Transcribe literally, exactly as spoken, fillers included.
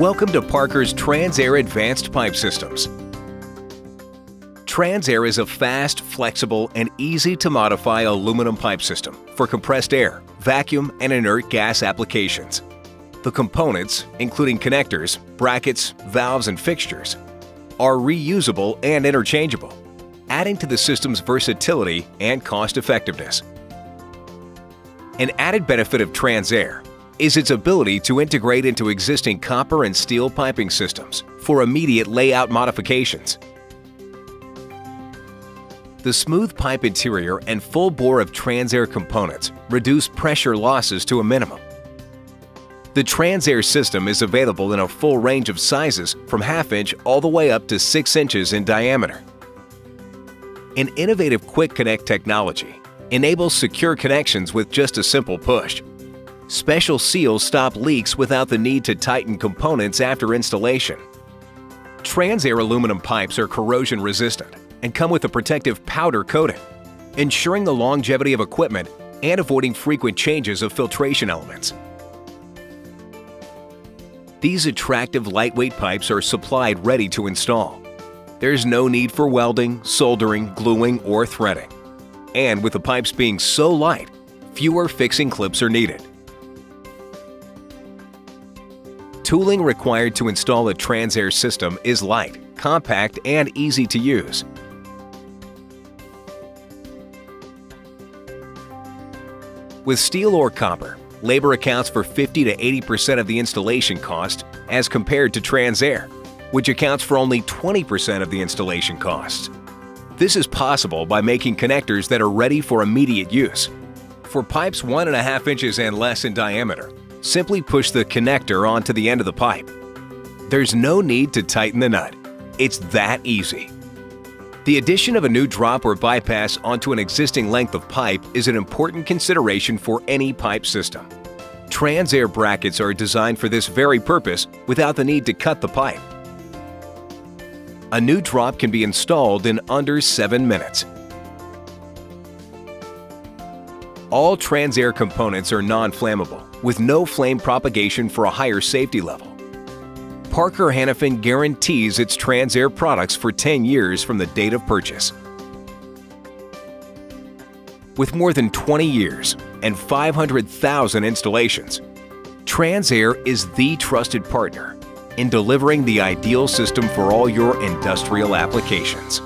Welcome to Parker's Transair Advanced Pipe Systems. Transair is a fast, flexible, and easy-to-modify aluminum pipe system for compressed air, vacuum, and inert gas applications. The components, including connectors, brackets, valves, and fixtures, are reusable and interchangeable, adding to the system's versatility and cost-effectiveness. An added benefit of Transair is its ability to integrate into existing copper and steel piping systems for immediate layout modifications. The smooth pipe interior and full bore of Transair components reduce pressure losses to a minimum. The Transair system is available in a full range of sizes from half inch all the way up to six inches in diameter. An innovative Quick Connect technology enables secure connections with just a simple push. Special seals stop leaks without the need to tighten components after installation. Transair aluminum pipes are corrosion resistant and come with a protective powder coating, ensuring the longevity of equipment and avoiding frequent changes of filtration elements. These attractive lightweight pipes are supplied ready to install. There's no need for welding, soldering, gluing, or threading. And with the pipes being so light, fewer fixing clips are needed. Tooling required to install a Transair system is light, compact, and easy to use. With steel or copper, labor accounts for fifty to eighty percent of the installation cost as compared to Transair, which accounts for only twenty percent of the installation costs. This is possible by making connectors that are ready for immediate use. For pipes one and a half inches and less in diameter, simply push the connector onto the end of the pipe. There's no need to tighten the nut. It's that easy. The addition of a new drop or bypass onto an existing length of pipe is an important consideration for any pipe system. Transair brackets are designed for this very purpose without the need to cut the pipe. A new drop can be installed in under seven minutes. All Transair components are non-flammable, with no flame propagation for a higher safety level. Parker Hannifin guarantees its Transair products for ten years from the date of purchase. With more than twenty years and five hundred thousand installations, Transair is the trusted partner in delivering the ideal system for all your industrial applications.